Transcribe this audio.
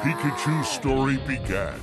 Pikachu's story began.